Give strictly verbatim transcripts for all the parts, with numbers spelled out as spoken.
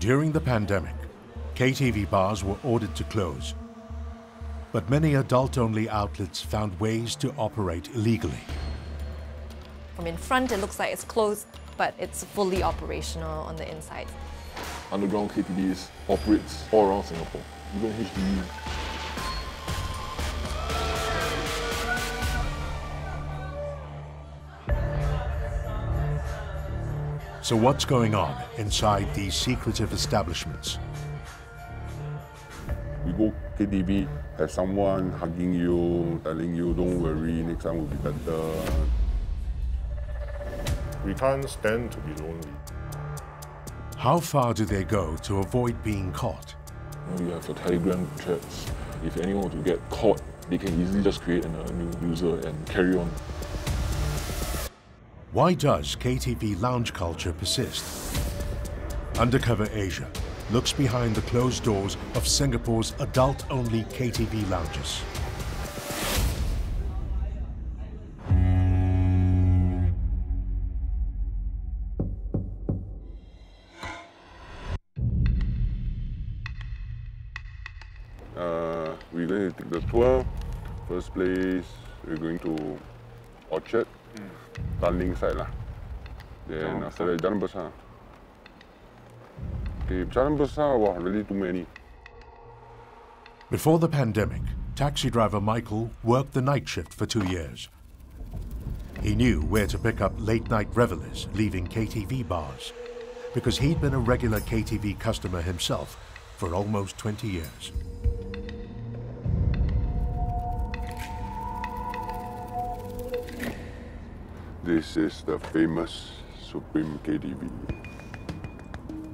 During the pandemic, K T V bars were ordered to close, but many adult-only outlets found ways to operate illegally. From in front, it looks like it's closed, but it's fully operational on the inside. Underground K T Vs operates all around Singapore, even H D B. So what's going on inside these secretive establishments? You go K T V, have someone hugging you, telling you, don't worry, next time will be better. We can't stand to be lonely. How far do they go to avoid being caught? You have the Telegram chats. If anyone were to get caught, they can easily just create a new user and carry on. Why does K T V lounge culture persist? Undercover Asia looks behind the closed doors of Singapore's adult-only K T V lounges. Uh, we're going to take the tour. First place, we're going to Orchard. Mm. Darling side lah. Then after that, Jalan Besar. Okay, Jalan Besar, wow, really too many. Before the pandemic, taxi driver Michael worked the night shift for two years. He knew where to pick up late-night revelers leaving K T V bars, because he'd been a regular K T V customer himself for almost twenty years. This is the famous Supreme K T V.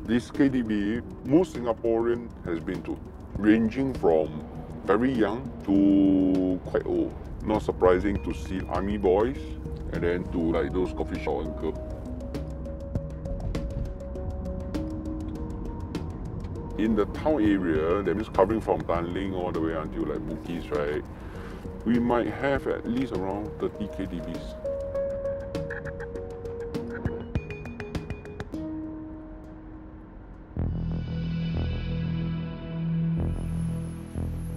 This K T V, most Singaporean has been to, ranging from very young to quite old. Not surprising to see army boys and then to like those coffee shop uncle. In the town area, that means covering from Tanling all the way until like Bugis, right? We might have at least around thirty K T Vs.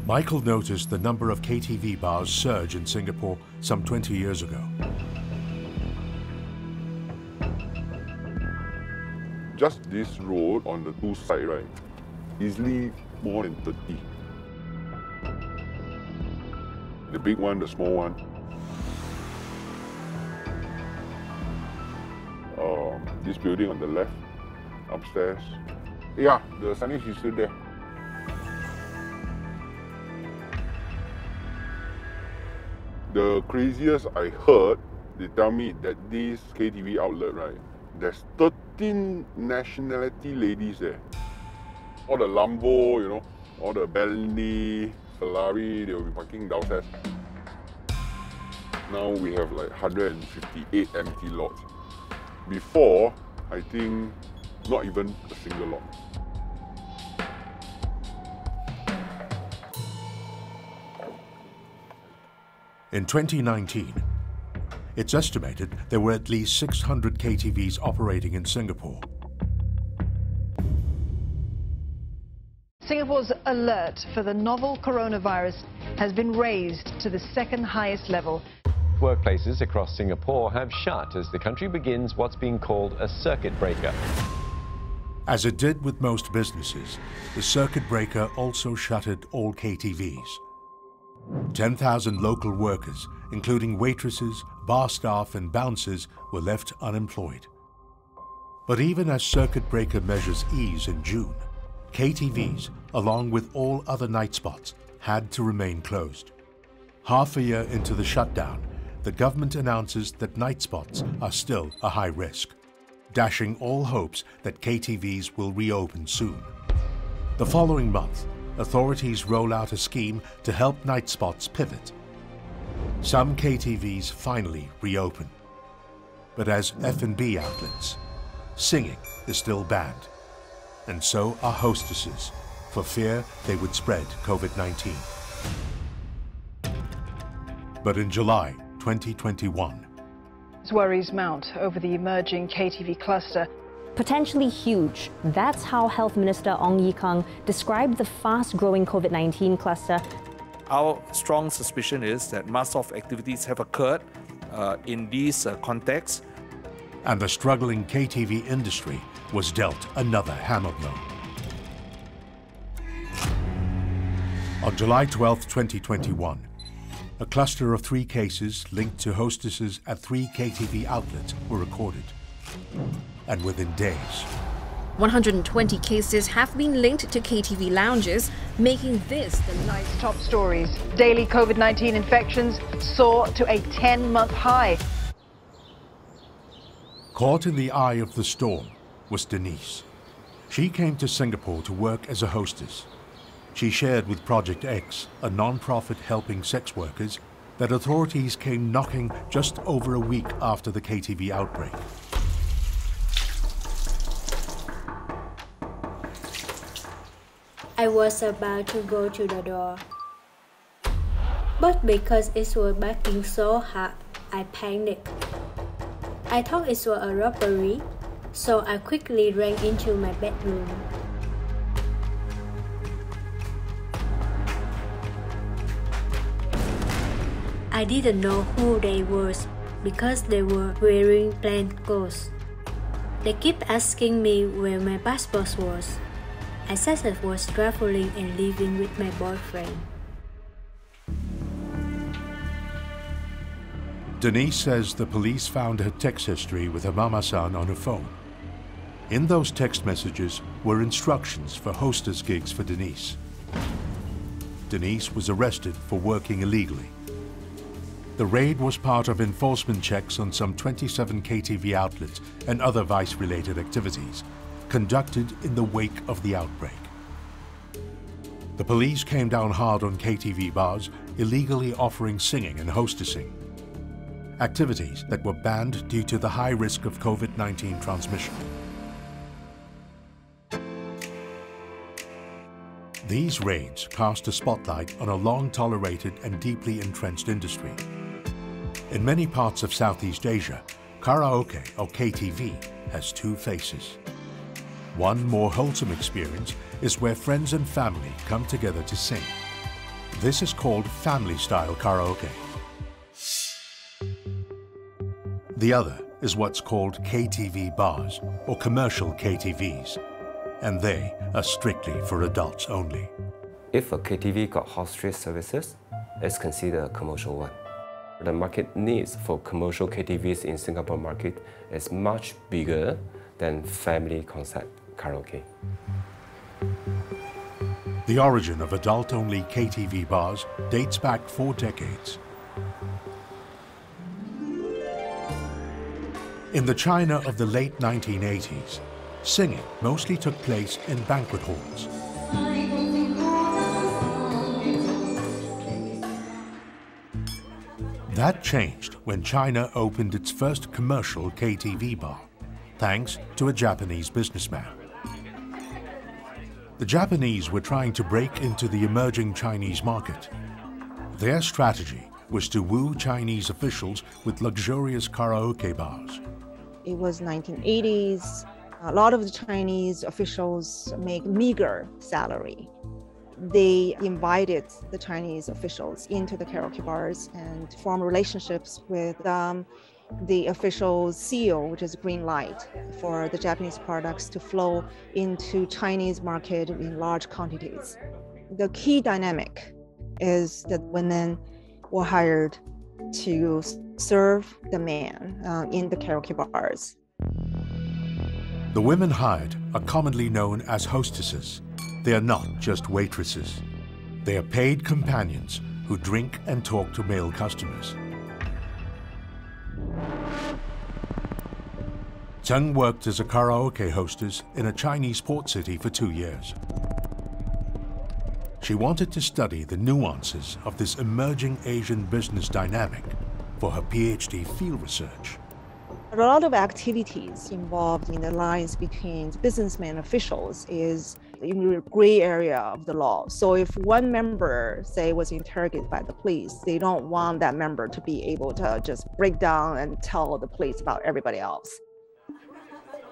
Michael noticed the number of K T V bars surge in Singapore some twenty years ago. Just this road on the two side, right, easily more than thirty. The big one, the small one. Uh, this building on the left, upstairs. Yeah, the signage is still there. The craziest I heard, they tell me that this K T V outlet, right, there's thirteen nationality ladies there. All the Lambo, you know, all the Bentley, Ferrari, they will be parking downstairs. Now we have like one hundred fifty-eight empty lots. Before, I think, not even a single lot. In twenty nineteen, it's estimated there were at least six hundred K T Vs operating in Singapore. Singapore's alert for the novel coronavirus has been raised to the second highest level. Workplaces across Singapore have shut as the country begins what's being called a circuit breaker. As it did with most businesses, the circuit breaker also shuttered all K T Vs. ten thousand local workers, including waitresses, bar staff and bouncers, were left unemployed. But even as circuit breaker measures ease in June, K T Vs, along with all other night spots, had to remain closed. Half a year into the shutdown, the government announces that night spots are still a high risk, dashing all hopes that K T Vs will reopen soon. The following month, authorities roll out a scheme to help night spots pivot. Some K T Vs finally reopen. But as F and B outlets, singing is still banned. And so are hostesses, for fear they would spread COVID nineteen. But in July twenty twenty-one... worries mount over the emerging K T V cluster. potentially huge. That's how Health Minister Ong Ye Kung described the fast-growing COVID nineteen cluster. Our strong suspicion is that mass-off activities have occurred uh, in these uh, contexts. And the struggling K T V industry was dealt another hammer blow. On July twelfth, twenty twenty-one, a cluster of three cases linked to hostesses at three K T V outlets were recorded. And within days, one hundred twenty cases have been linked to K T V lounges, making this the night's top stories. Daily COVID nineteen infections soar to a ten-month high. Caught in the eye of the storm was Denise. She came to Singapore to work as a hostess. She shared with Project X, a non-profit helping sex workers, that authorities came knocking just over a week after the K T V outbreak. I was about to go to the door, but because it was backing so hard, I panicked. I thought it was a robbery, so I quickly ran into my bedroom. I didn't know who they were because they were wearing plain clothes. They kept asking me where my passport was. I said I was traveling and living with my boyfriend. Denise says the police found her text history with her mama-san on her phone. In those text messages were instructions for hostess gigs for Denise. Denise was arrested for working illegally. The raid was part of enforcement checks on some twenty-seven K T V outlets and other vice-related activities conducted in the wake of the outbreak. The police came down hard on K T V bars, illegally offering singing and hostessing, activities that were banned due to the high risk of COVID nineteen transmission. These raids cast a spotlight on a long-tolerated and deeply entrenched industry. In many parts of Southeast Asia, karaoke or K T V has two faces. One more wholesome experience is where friends and family come together to sing. This is called family-style karaoke. The other is what's called K T V bars or commercial K T Vs, and they are strictly for adults only. If a K T V got house street services, it's considered a commercial one. The market needs for commercial K T Vs in Singapore market is much bigger than family concert karaoke. The origin of adult-only K T V bars dates back four decades. In the China of the late nineteen eighties, singing mostly took place in banquet halls. That changed when China opened its first commercial K T V bar, thanks to a Japanese businessman. The Japanese were trying to break into the emerging Chinese market. Their strategy was to woo Chinese officials with luxurious karaoke bars. It was nineteen eighties. A lot of the Chinese officials make meager salary. They invited the Chinese officials into the karaoke bars and formed relationships with um, the official seal, which is green light for the Japanese products to flow into Chinese market in large quantities. The key dynamic is that women were hired to serve the men uh, in the karaoke bars. The women hired are commonly known as hostesses. They are not just waitresses. They are paid companions who drink and talk to male customers. Teng worked as a karaoke hostess in a Chinese port city for two years. She wanted to study the nuances of this emerging Asian business dynamic for her P H D field research. A lot of activities involved in the lines between businessmen and officials is in the gray area of the law. So if one member, say, was interrogated by the police, they don't want that member to be able to just break down and tell the police about everybody else.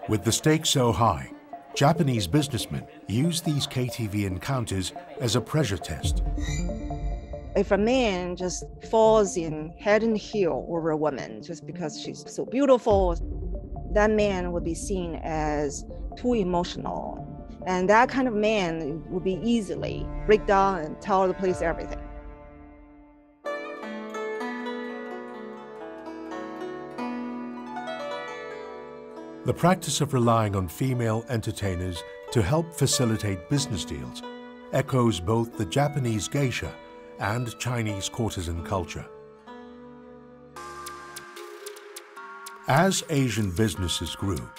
With the stakes so high, Japanese businessmen use these K T V encounters as a pressure test. If a man just falls in head and heel over a woman just because she's so beautiful, that man would be seen as too emotional. And that kind of man would be easily break down and tell the police everything. The practice of relying on female entertainers to help facilitate business deals echoes both the Japanese geisha and Chinese courtesan culture. As Asian businesses grew,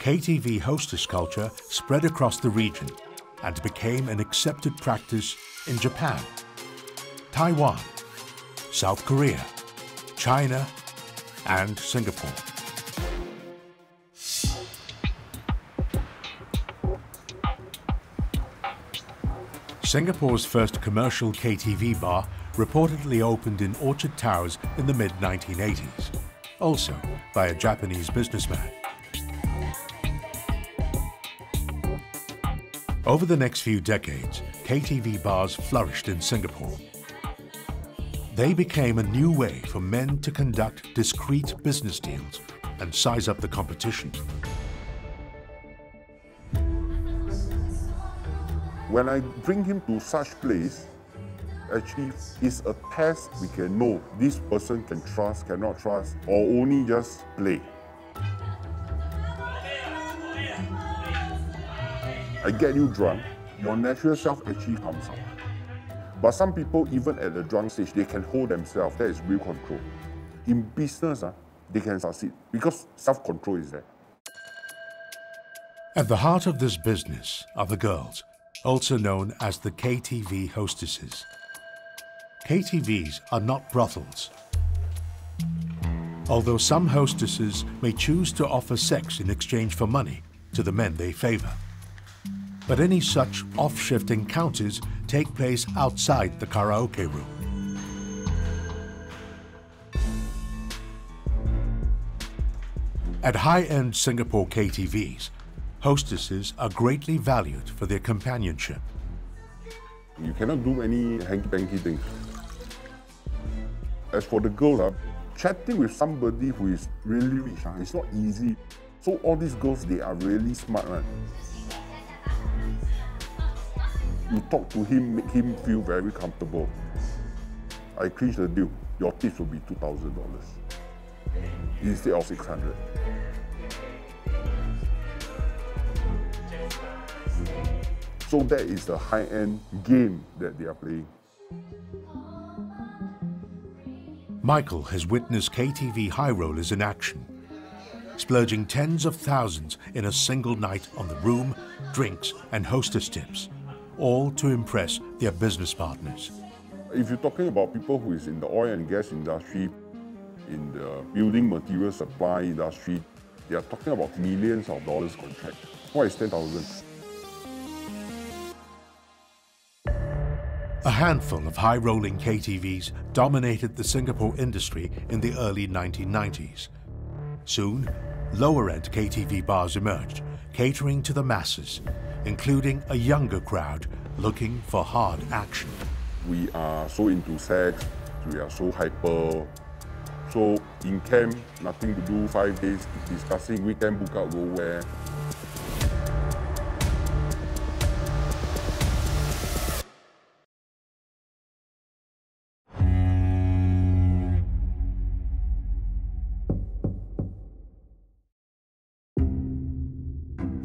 K T V hostess culture spread across the region and became an accepted practice in Japan, Taiwan, South Korea, China, and Singapore. Singapore's first commercial K T V bar reportedly opened in Orchard Towers in the mid nineteen eighties, also by a Japanese businessman. Over the next few decades, K T V bars flourished in Singapore. They became a new way for men to conduct discreet business deals and size up the competition. When I bring him to such place, actually it's a test we can know this person can trust, cannot trust, or only just play. I get you drunk, your natural self actually comes out. But some people, even at the drunk stage, they can hold themselves. That is real control. In business, uh, they can succeed because self-control is there. At the heart of this business are the girls, also known as the K T V hostesses. K T Vs are not brothels. Although some hostesses may choose to offer sex in exchange for money to the men they favor. But any such off-shift encounters take place outside the karaoke room. At high-end Singapore K T Vs, hostesses are greatly valued for their companionship. You cannot do any hanky-panky thing. As for the girls, uh, chatting with somebody who is really rich, uh, it's not easy. So all these girls, they are really smart, right? You talk to him, make him feel very comfortable. I clinch the deal. Your tips will be two thousand dollars instead of six hundred dollars. So that is the high-end game that they are playing. Michael has witnessed K T V high rollers in action, splurging tens of thousands in a single night on the room, drinks, and hostess tips, all to impress their business partners. If you're talking about people who is in the oil and gas industry, in the building material supply industry, they are talking about millions of dollars contract. What is ten thousand dollars? A handful of high-rolling K T Vs dominated the Singapore industry in the early nineteen nineties. Soon, lower-end K T V bars emerged, catering to the masses, including a younger crowd looking for hard action. We are so into sex, we are so hyper. So in camp, nothing to do, five days discussing, weekend book out, go where.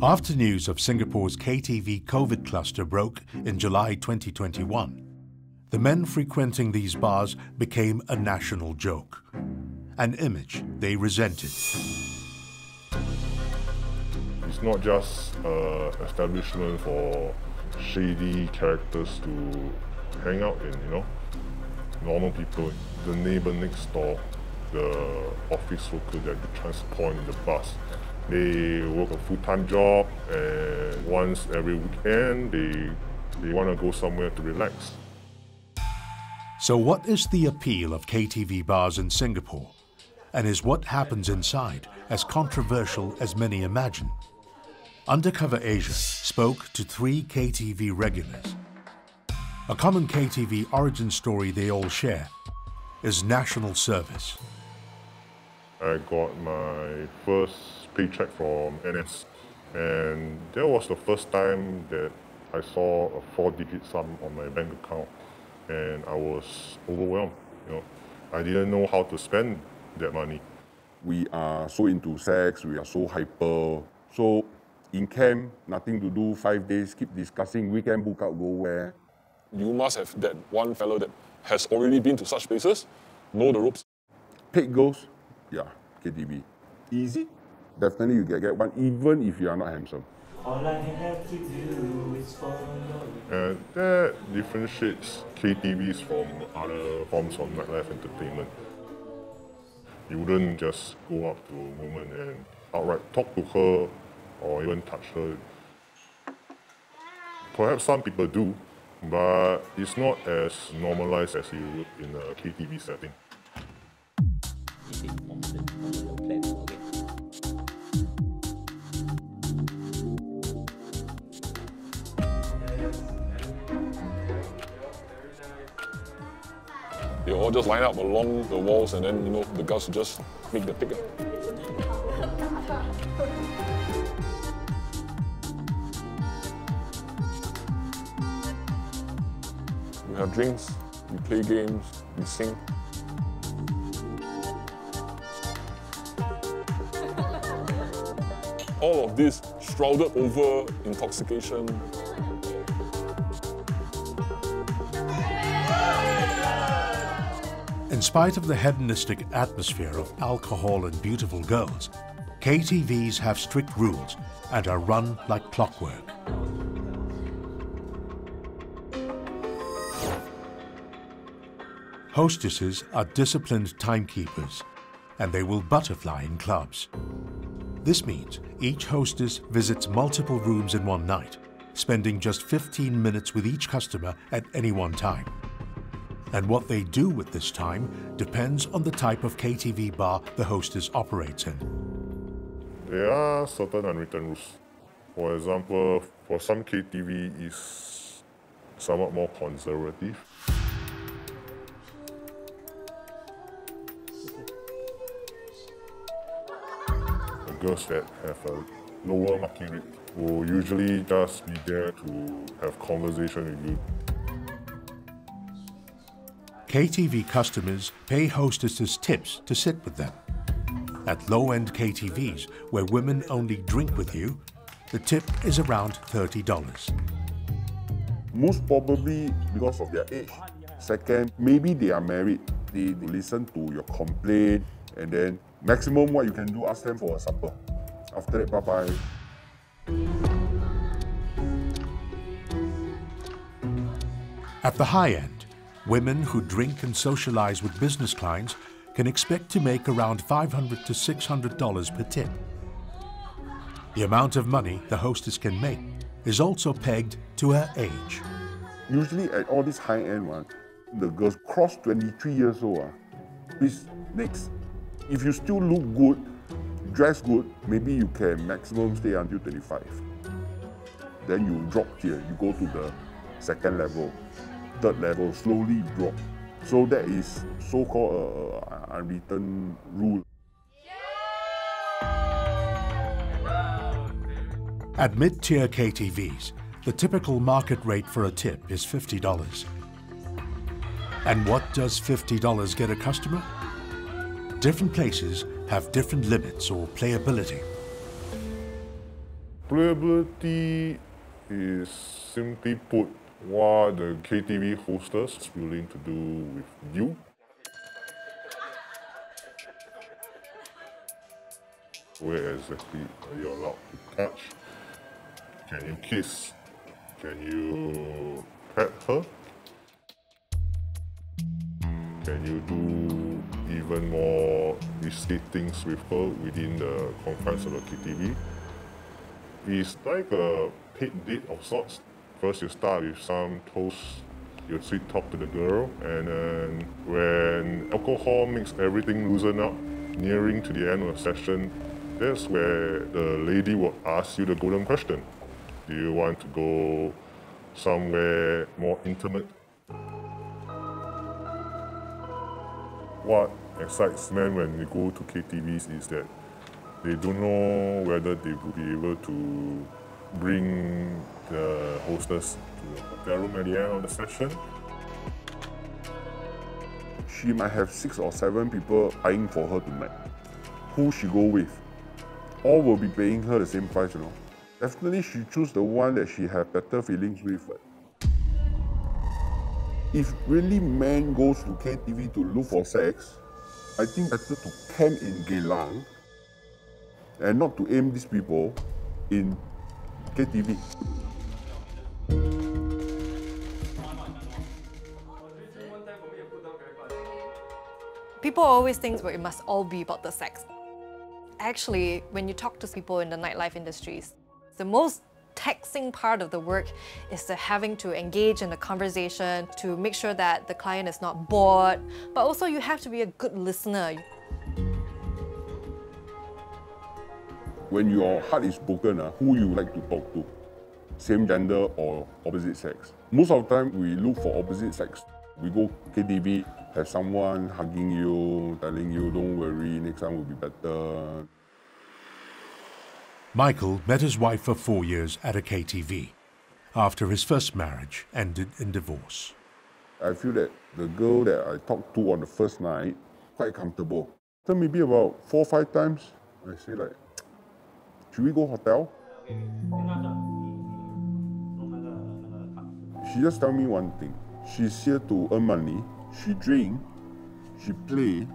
After news of Singapore's K T V COVID cluster broke in July twenty twenty-one, the men frequenting these bars became a national joke, an image they resented. It's not just an establishment for shady characters to hang out in, you know. Normal people, the neighbor next door, the office worker that you transport in the bus. They work a full-time job, and once every weekend, they, they want to go somewhere to relax. So what is the appeal of K T V bars in Singapore? and is what happens inside as controversial as many imagine. Undercover Asia spoke to three K T V regulars. A common K T V origin story they all share is national service. I got my first paycheck from N S, and that was the first time that I saw a four-digit sum on my bank account, and I was overwhelmed. You know, I didn't know how to spend that money. We are so into sex, we are so hyper. So in camp, nothing to do, five days, keep discussing, weekend book out, go where. You must have that one fellow that has already been to such places, know the ropes. Paid girls, yeah, K T V. Easy? Definitely you get, get one, even if you are not handsome. All I have to do is follow. And that differentiates K T Vs from other forms of nightlife entertainment. You wouldn't just go up to a woman and outright talk to her or even touch her. Perhaps some people do, but it's not as normalized as you would in a K T V setting. They all just line up along the walls, and then, you know, the girls just make the pick up. We have drinks, we play games, we sing. All of this shrouded over intoxication. In spite of the hedonistic atmosphere of alcohol and beautiful girls, K T Vs have strict rules and are run like clockwork. Hostesses are disciplined timekeepers, and they will butterfly in clubs. This means each hostess visits multiple rooms in one night, spending just fifteen minutes with each customer at any one time. And what they do with this time depends on the type of K T V bar the hostess operates in. There are certain unwritten rules. For example, for some K T V is somewhat more conservative. The girls that have a lower market rate will usually just be there to have conversation with you. K T V customers pay hostesses tips to sit with them. At low-end K T Vs, where women only drink with you, the tip is around thirty dollars. Most probably because of their age. Second, maybe they are married. They listen to your complaint, and then maximum what you can do, ask them for a supper. After that, bye-bye. At the high end, women who drink and socialize with business clients can expect to make around five hundred to six hundred dollars per tip. The amount of money the hostess can make is also pegged to her age. Usually at all these high-end ones, the girls cross twenty-three years old. Please, next. If you still look good, dress good, maybe you can maximum stay until twenty-five. Then you drop here, you go to the second level. Third level, slowly drop. So that is so-called uh, unwritten rule. At mid-tier K T Vs, the typical market rate for a tip is fifty dollars. And what does fifty dollars get a customer? Different places have different limits or playability. Playability is, simply put, what the K T V hostess is willing to do with you. Where exactly are you allowed to touch? Can you kiss? Can you pet her? Can you do even more risky things with her within the confines of the K T V? It's like a paid date of sorts. First, you start with some toast, you sweet talk to the girl, and then when alcohol makes everything loosen up, nearing to the end of the session, that's where the lady will ask you the golden question. Do you want to go somewhere more intimate? What excites men when we go to K T Vs is that they don't know whether they will be able to bring the hostess to the hotel room at the end of the session. She might have six or seven people eyeing for her tonight. Who she go with? All will be paying her the same price, you know. Definitely she choose the one that she have better feelings with. If really man goes to K T V to look for sex, I think better to camp in Geylang and not to aim these people in K T V. People always think well, it must all be about the sex. Actually, when you talk to people in the nightlife industries, the most taxing part of the work is the having to engage in the conversation to make sure that the client is not bored, but also you have to be a good listener. When your heart is broken, uh, who you like to talk to? Same gender or opposite sex? Most of the time, we look for opposite sex. We go K T V, have someone hugging you, telling you, don't worry, next time will be better. Michael met his wife for four years at a K T V after his first marriage ended in divorce. I feel that the girl that I talked to on the first night, quite comfortable. So maybe about four or five times, I say like, should we go hotel? She just tell me one thing. She's here to earn money. She drink, she play,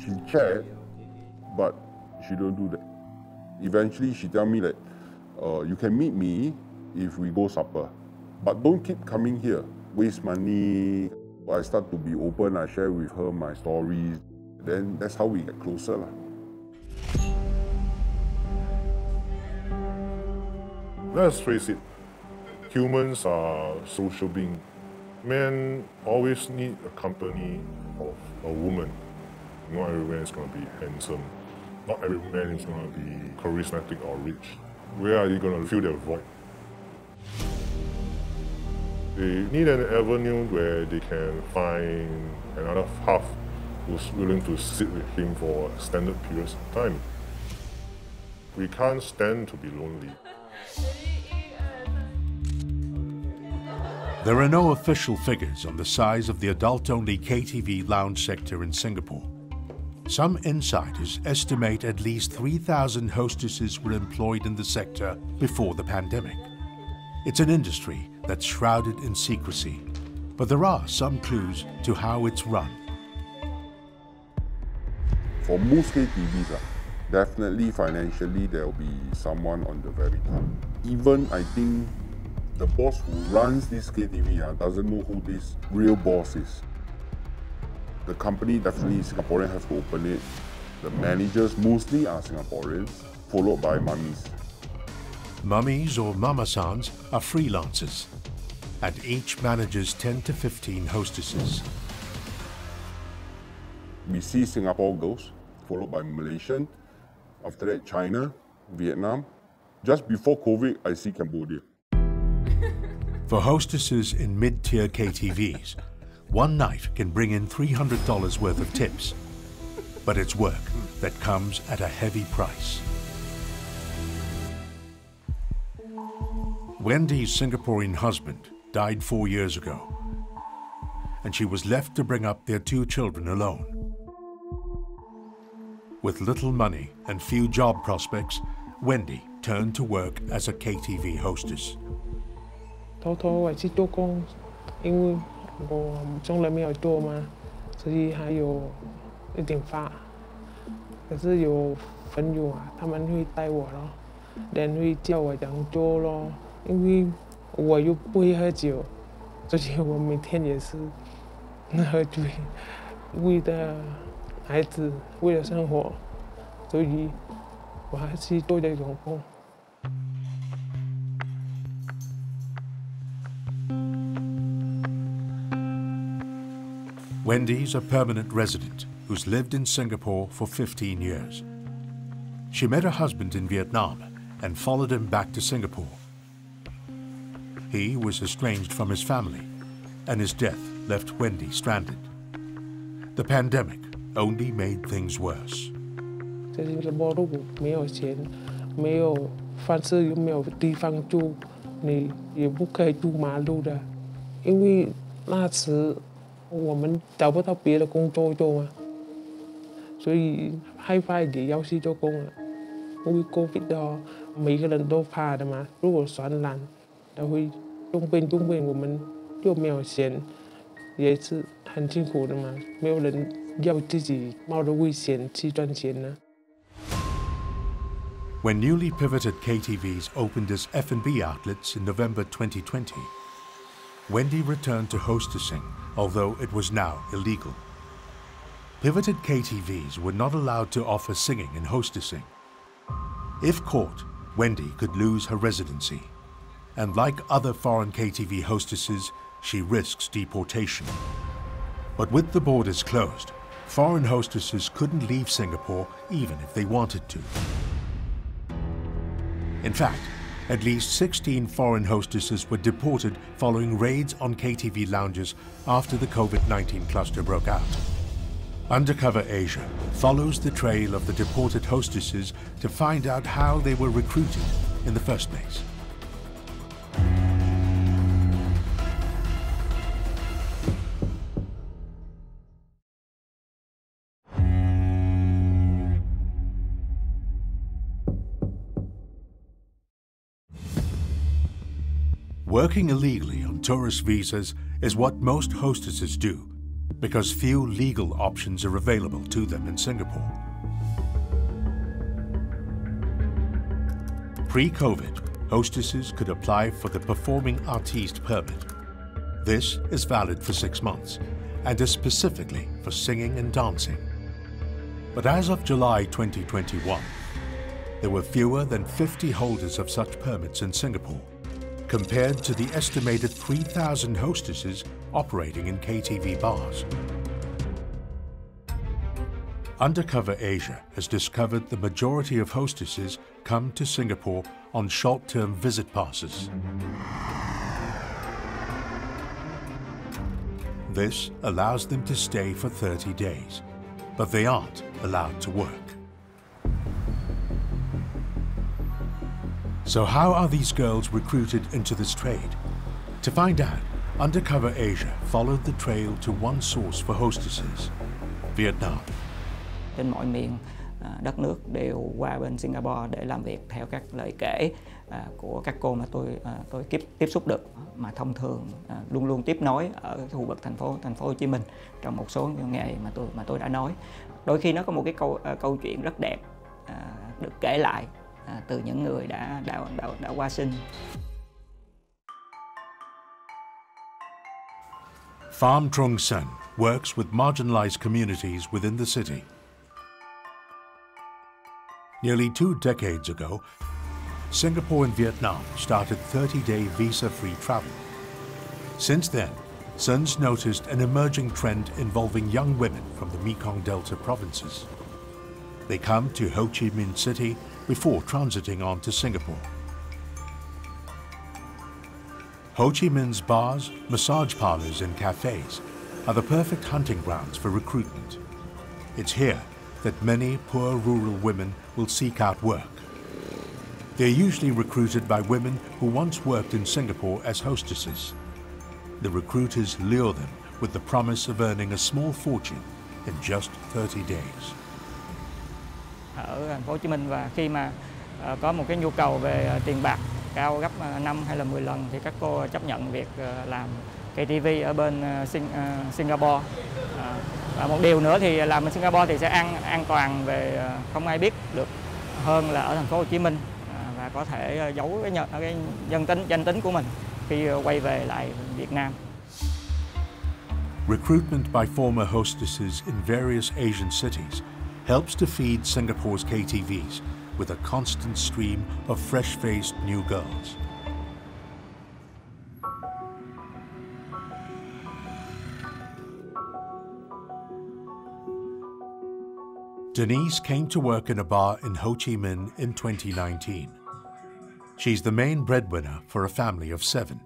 she chat, but she don't do that. Eventually, she tell me that uh, you can meet me if we go supper, but don't keep coming here, waste money. I start to be open. I share with her my stories. Then that's how we get closer, lah. Let's face it, humans are social beings. Men always need a company of a woman. Not every man is going to be handsome. Not every man is going to be charismatic or rich. Where are you going to fill their void? They need an avenue where they can find another half who's willing to sit with him for extended periods of time. We can't stand to be lonely. There are no official figures on the size of the adult-only K T V lounge sector in Singapore. Some insiders estimate at least three thousand hostesses were employed in the sector before the pandemic. It's an industry that's shrouded in secrecy, but there are some clues to how it's run. For most K T Vs, definitely financially there will be someone on the very top. Even, I think, the boss who runs this K T V uh, doesn't know who this real boss is. The company definitely is Singaporean, has to open it. The managers mostly are Singaporeans, followed by mummies. Mummies or mamasans are freelancers, and each manages ten to fifteen hostesses. We see Singapore girls, followed by Malaysian, after that China, Vietnam. Just before COVID, I see Cambodia. For hostesses in mid-tier K T Vs, one night can bring in three hundred dollars worth of tips. But it's work that comes at a heavy price. Wendy's Singaporean husband died four years ago, and she was left to bring up their two children alone. With little money and few job prospects, Wendy turned to work as a K T V hostess. Wendy's a permanent resident who's lived in Singapore for fifteen years. She met her husband in Vietnam and followed him back to Singapore. He was estranged from his family, and his death left Wendy stranded. The pandemic only made things worse. When newly pivoted K T Vs opened as F and B outlets in November twenty twenty, Wendy returned to hostessing, although it was now illegal. Pivoted K T Vs were not allowed to offer singing and hostessing. If caught, Wendy could lose her residency. And like other foreign K T V hostesses, she risks deportation. But with the borders closed, foreign hostesses couldn't leave Singapore even if they wanted to. In fact, at least sixteen foreign hostesses were deported following raids on K T V lounges after the COVID nineteen cluster broke out. Undercover Asia follows the trail of the deported hostesses to find out how they were recruited in the first place. Working illegally on tourist visas is what most hostesses do, because few legal options are available to them in Singapore. Pre-COVID, hostesses could apply for the Performing Artiste Permit. This is valid for six months, and is specifically for singing and dancing. But as of July twenty twenty-one, there were fewer than fifty holders of such permits in Singapore, compared to the estimated three thousand hostesses operating in K T V bars. Undercover Asia has discovered the majority of hostesses come to Singapore on short-term visit passes. This allows them to stay for thirty days, but they aren't allowed to work. So how are these girls recruited into this trade? To find out, Undercover Asia followed the trail to one source for hostesses, Vietnam. Trên mọi miền đất nước đều qua bên Singapore để làm việc theo các lời kể của các cô mà tôi tôi tiếp xúc được, mà thông thường luôn luôn tiếp nối ở khu vực thành phố thành phố Hồ Chí Minh trong một số nghề mà tôi mà tôi đã nói. Đôi khi nó có một cái câu câu chuyện rất đẹp được kể lại từ những người đã đã đã, đã qua sinh. Pham Trung Sen works with marginalized communities within the city. Nearly two decades ago, Singapore and Vietnam started thirty-day visa-free travel. Since then, Sen's noticed an emerging trend involving young women from the Mekong Delta provinces. They come to Ho Chi Minh City before transiting on to Singapore. Ho Chi Minh's bars, massage parlors and cafes are the perfect hunting grounds for recruitment. It's here that many poor rural women will seek out work. They're usually recruited by women who once worked in Singapore as hostesses. The recruiters lure them with the promise of earning a small fortune in just thirty days. Ở thành phố Hồ Chí Minh, và khi mà có một cái nhu cầu về tiền bạc cao gấp năm hay là mười lần thì các cô chấp nhận việc làm K T V ở bên Singapore. Và một điều nữa thì làm ở Singapore thì sẽ an an toàn về không ai biết được hơn là ở thành phố Hồ Chí Minh, và có thể giấu cái nhân cái danh tính danh tính của mình khi quay về lại Việt Nam. Recruitment by former hostesses in various Asian cities helps to feed Singapore's K T Vs with a constant stream of fresh-faced new girls. Denise came to work in a bar in Ho Chi Minh in twenty nineteen. She's the main breadwinner for a family of seven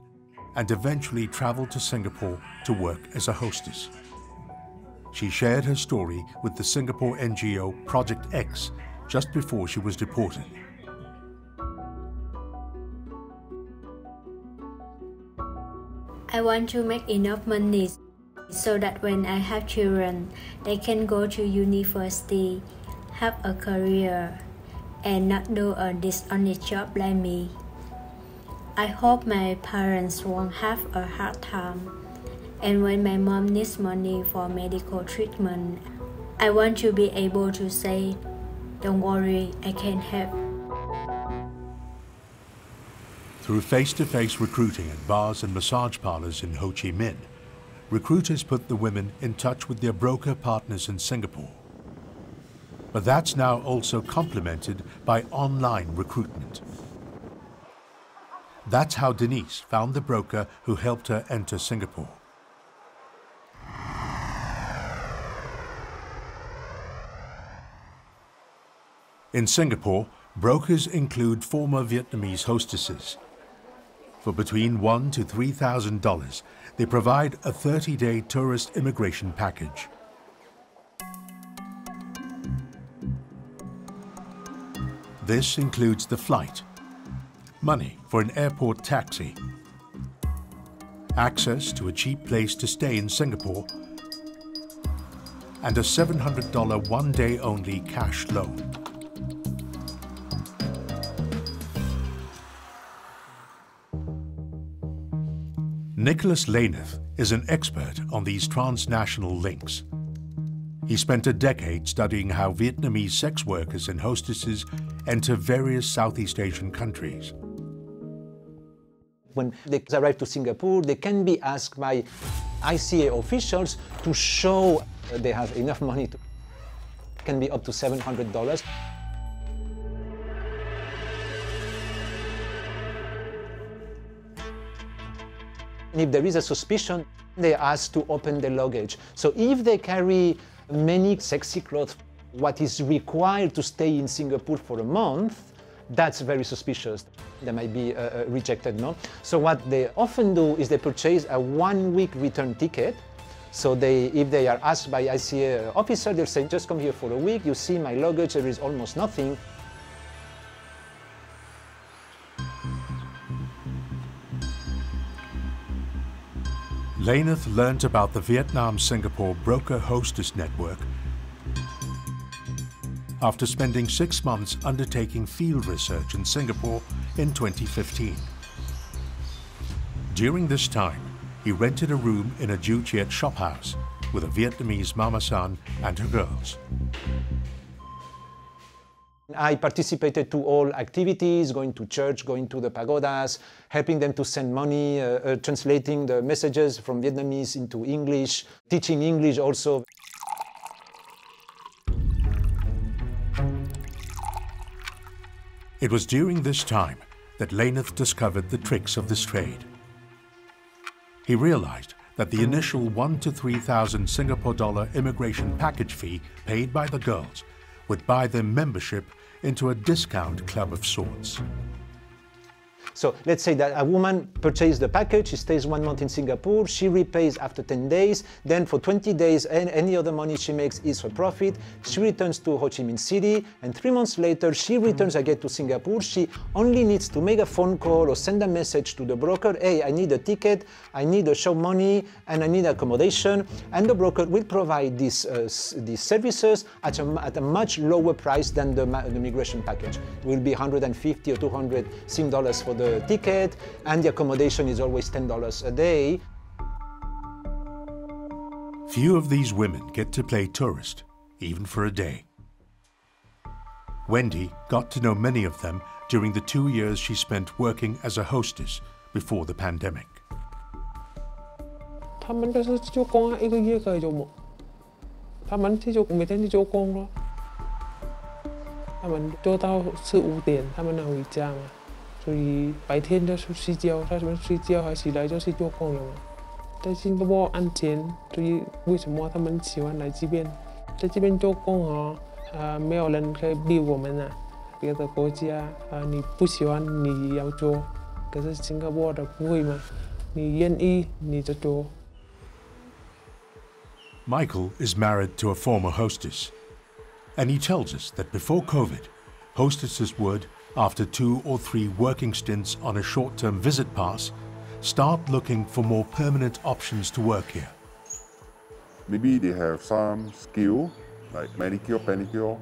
and eventually traveled to Singapore to work as a hostess. She shared her story with the Singapore N G O Project X just before she was deported. I want to make enough money so that when I have children, they can go to university, have a career, and not do a dishonest job like me. I hope my parents won't have a hard time, and when my mom needs money for medical treatment, I want to be able to say, "Don't worry, I can help." Through face-to-face recruiting at bars and massage parlors in Ho Chi Minh, recruiters put the women in touch with their broker partners in Singapore. But that's now also complemented by online recruitment. That's how Denise found the broker who helped her enter Singapore. In Singapore, brokers include former Vietnamese hostesses. For between one to three thousand dollars, they provide a thirty-day tourist immigration package. This includes the flight, money for an airport taxi, access to a cheap place to stay in Singapore, and a seven hundred dollar one-day only cash loan. Nicholas Lainez is an expert on these transnational links. He spent a decade studying how Vietnamese sex workers and hostesses enter various Southeast Asian countries. When they arrive to Singapore, they can be asked by I C A officials to show they have enough money. To, it can be up to seven hundred dollars. If there is a suspicion, they are asked to open their luggage. So if they carry many sexy clothes, what is required to stay in Singapore for a month, that's very suspicious. They might be uh, rejected, no? So what they often do is they purchase a one-week return ticket. So they, if they are asked by I C A officer, they'll say, just come here for a week, you see my luggage, there is almost nothing. Lainez learned about the Vietnam-Singapore broker-hostess network after spending six months undertaking field research in Singapore in twenty fifteen. During this time, he rented a room in a Joo Chiat shop house with a Vietnamese mama-san and her girls. I participated to all activities, going to church, going to the pagodas, helping them to send money, uh, uh, translating the messages from Vietnamese into English, teaching English also. It was during this time that Lainez discovered the tricks of this trade. He realized that the initial one to three thousand Singapore dollar immigration package fee paid by the girls would buy them membership into a discount club of sorts. So let's say that a woman purchases the package, she stays one month in Singapore, she repays after ten days, then for twenty days, and any other money she makes is her profit. She returns to Ho Chi Minh City, and three months later, she returns again to Singapore. She only needs to make a phone call or send a message to the broker, hey, I need a ticket, I need a show money, and I need accommodation, and the broker will provide these, uh, these services at a, at a much lower price than the, the migration package. It will be one hundred fifty or two hundred Sing dollars for the ticket, and the accommodation is always ten dollars a day. Few of these women get to play tourist, even for a day. Wendy got to know many of them during the two years she spent working as a hostess before the pandemic. 呃没有人可以逼我们啊。别的国家啊、呃，你不喜欢你要做，可是新加坡的不会嘛，你愿意你就做。Michael is married to a former hostess, and he tells us that before COVID, hostesses would, after two or three working stints on a short-term visit pass, start looking for more permanent options to work here. Maybe they have some skill, like manicure, pedicure,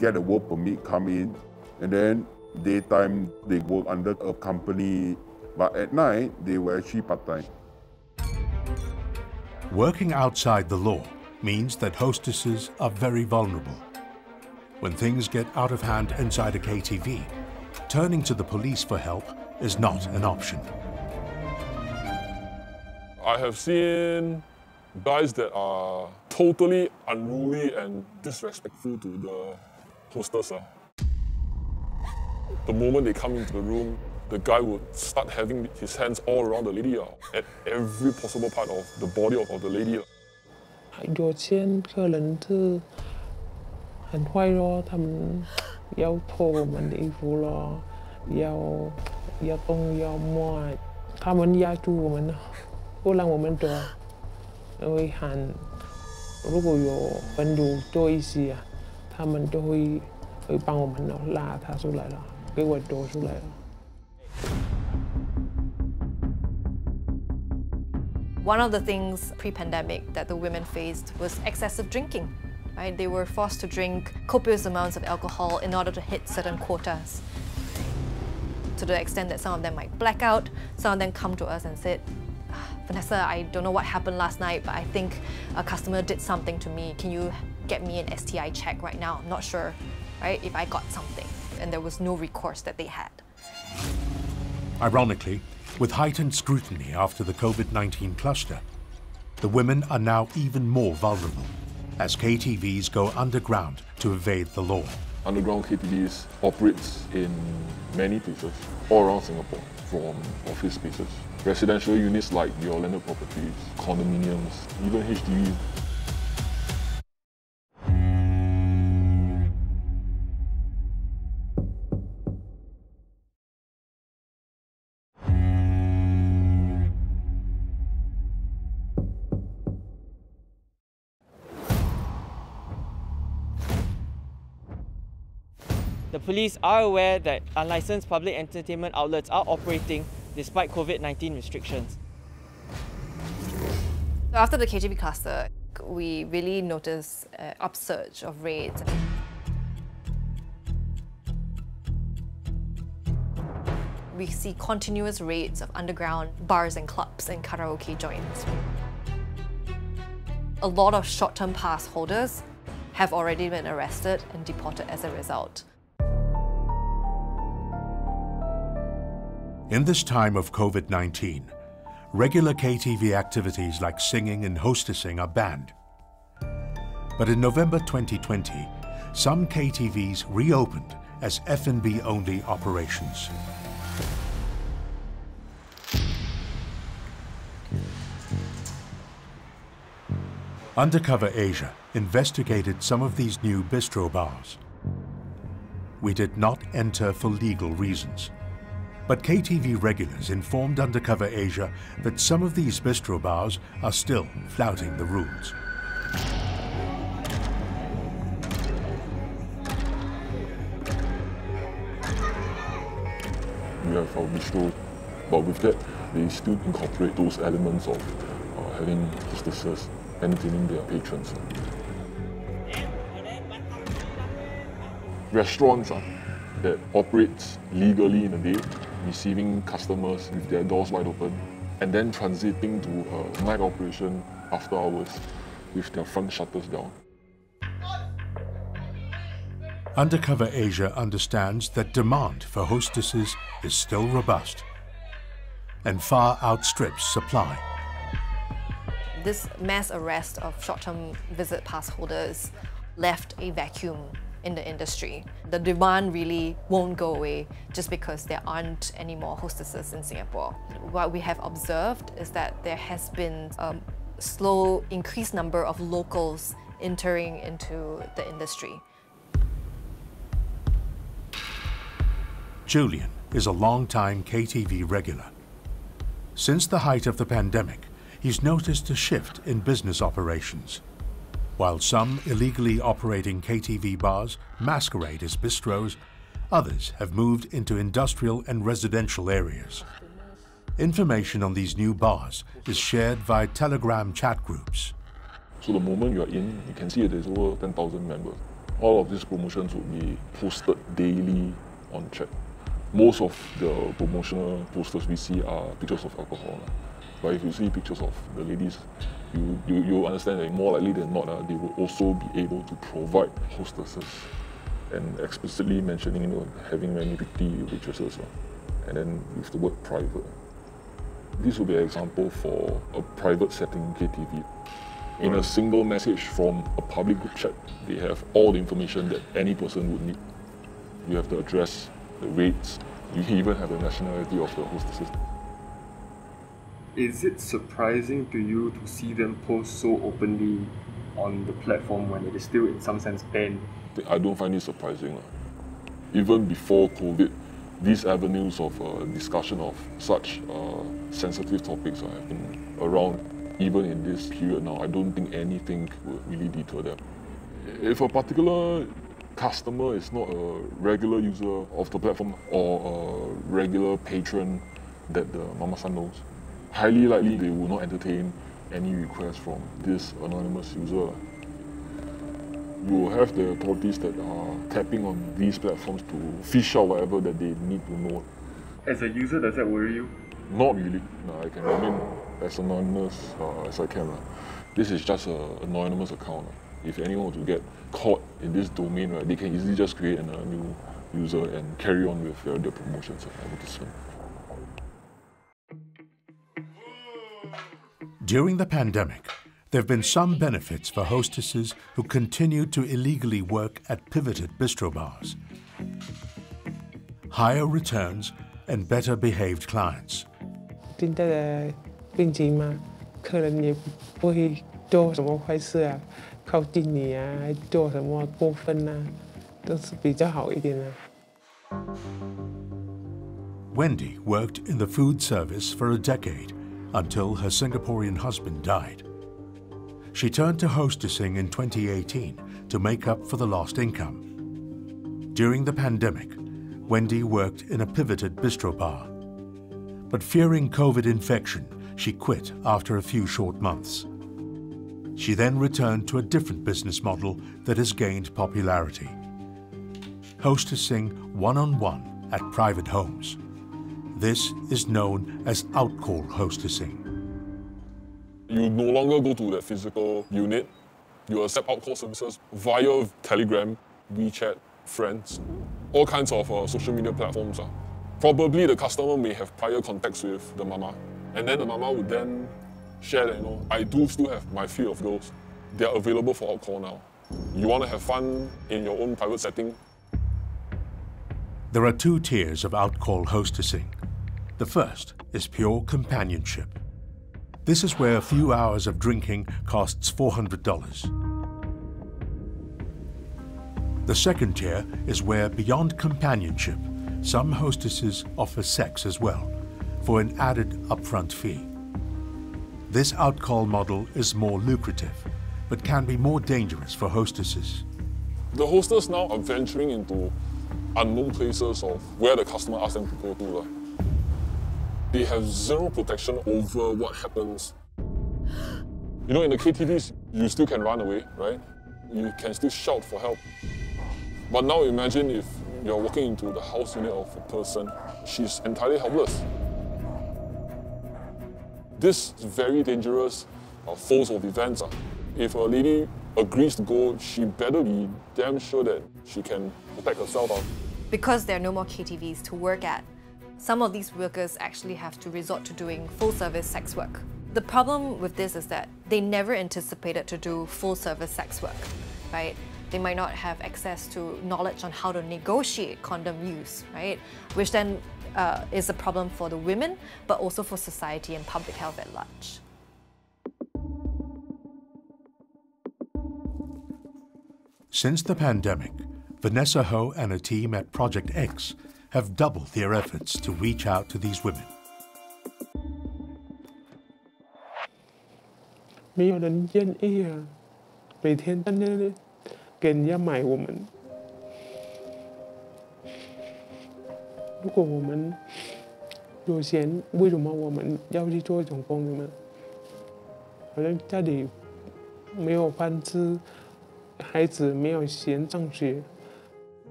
get a work permit, come in, and then daytime they work under a company, but at night they were actually part-time. Working outside the law means that hostesses are very vulnerable. When things get out of hand inside a K T V, turning to the police for help is not an option. I have seen guys that are totally unruly and disrespectful to the hostess. The moment they come into the room, the guy would start having his hands all around the lady, at every possible part of the body of the lady. Joo Chiat 可能是很坏咯，他们要脱我们的衣服咯，要要动要摸，他们压住我们，不让我们走。 会喊，如果有朋友做一些啊，他们就会会帮我们了，拉他出来了，给我走出来了。One of the things pre-pandemic that the women faced was excessive drinking. Right, they were forced to drink copious amounts of alcohol in order to hit certain quotas. To the extent that some of them might black out, some of them come to us and said, Vanessa, I don't know what happened last night, but I think a customer did something to me. Can you get me an S T I check right now? I'm not sure, right, if I got something. And there was no recourse that they had. Ironically, with heightened scrutiny after the COVID nineteen cluster, the women are now even more vulnerable as K T Vs go underground to evade the law. Underground K T Vs operates in many places all around Singapore, from office spaces, residential units like your landed properties, condominiums, even H D Bs. The police are aware that unlicensed public entertainment outlets are operating despite COVID nineteen restrictions. After the K T V cluster, we really noticed an upsurge of raids. We see continuous raids of underground bars and clubs and karaoke joints. A lot of short-term pass holders have already been arrested and deported as a result. In this time of COVID nineteen, regular K T V activities like singing and hostessing are banned. But in November twenty twenty, some K T Vs reopened as F and B only operations. Undercover Asia investigated some of these new bistro bars. We did not enter for legal reasons. But K T V regulars informed Undercover Asia that some of these bistro bars are still flouting the rules. We have our bistro, but with that, they still incorporate those elements of uh, having hostesses entertaining their patrons. Restaurants uh, that operates legally in the day, receiving customers with their doors wide open, and then transiting to a night operation after hours with their front shutters down. Undercover Asia understands that demand for hostesses is still robust and far outstrips supply. This mass arrest of short-term visit pass holders left a vacuum in the industry. The demand really won't go away just because there aren't any more hostesses in Singapore. What we have observed is that there has been a slow increased number of locals entering into the industry. Julian is a long-time K T V regular. Since the height of the pandemic, he's noticed a shift in business operations. While some illegally operating K T V bars masquerade as bistros, others have moved into industrial and residential areas. Information on these new bars is shared via Telegram chat groups. So the moment you're in, you can see there's over ten thousand members. All of these promotions will be posted daily on chat. Most of the promotional posters we see are pictures of alcohol. But if you see pictures of the ladies, you, you, you understand that more likely than not, uh, they will also be able to provide hostesses. And explicitly mentioning, you know, having many pretty waitresses. Uh, and then with the word private. This will be an example for a private setting K T V. In a single message from a public group chat, they have all the information that any person would need. You have the address, the rates, you even have the nationality of the hostesses. Is it surprising to you to see them post so openly on the platform when it is still in some sense banned? I don't find it surprising. Even before COVID, these avenues of uh, discussion of such uh, sensitive topics have been around. Even in this period now, I don't think anything will really deter them. If a particular customer is not a regular user of the platform or a regular patron that the Mama-san knows, highly likely they will not entertain any requests from this anonymous user. You will have the authorities that are tapping on these platforms to fish out whatever that they need to know. As a user, does that worry you? Not really. No, I can remain as anonymous uh, as I can. Uh. This is just an anonymous account. Uh. If anyone were to get caught in this domain, right, they can easily just create a new user and carry on with their, their promotions and advertisement. During the pandemic, there have been some benefits for hostesses who continued to illegally work at pivoted bistro bars. Higher returns and better behaved clients. Wendy worked in the food service for a decade until her Singaporean husband died. She turned to hostessing in twenty eighteen to make up for the lost income. During the pandemic, Wendy worked in a pivoted bistro bar. But fearing COVID infection, she quit after a few short months. She then returned to a different business model that has gained popularity. Hostessing one-on-one at private homes. This is known as outcall hostessing. You no longer go to the physical unit. You accept outcall services via Telegram, WeChat, Friends, all kinds of uh, social media platforms. Uh. Probably the customer may have prior contacts with the mama. And then the mama would then share that, you know, I do still have my few of those. They're available for outcall now. You want to have fun in your own private setting? There are two tiers of outcall hostessing. The first is pure companionship. This is where a few hours of drinking costs four hundred dollars. The second tier is where, beyond companionship, some hostesses offer sex as well, for an added upfront fee. This outcall model is more lucrative, but can be more dangerous for hostesses. The hostess now are venturing into unknown places of where the customer asks them to go to. They have zero protection over what happens. You know, in the K T Vs, you still can run away, right? You can still shout for help. But now imagine if you're walking into the house unit of a person, she's entirely helpless. This is very dangerous uh, force of events. Uh. If a lady agrees to go, she better be damn sure that she can protect herself. Uh. Because there are no more K T Vs to work at, some of these workers actually have to resort to doing full-service sex work. The problem with this is that they never anticipated to do full-service sex work, right? They might not have access to knowledge on how to negotiate condom use, right? Which then Uh, is a problem for the women, but also for society and public health at large. Since the pandemic, Vanessa Ho and her team at Project X have doubled their efforts to reach out to these women. We often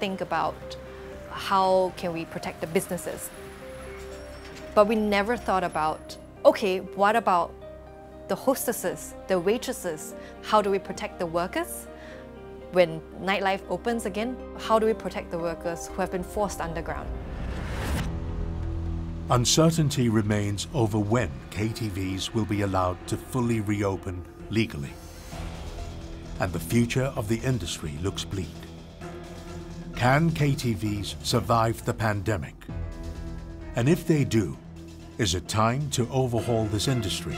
think about how can we protect the businesses, but we never thought about, okay, what about the hostesses, the waitresses? How do we protect the workers? When nightlife opens again, how do we protect the workers who have been forced underground? Uncertainty remains over when K T Vs will be allowed to fully reopen legally. And the future of the industry looks bleak. Can K T Vs survive the pandemic? And if they do, is it time to overhaul this industry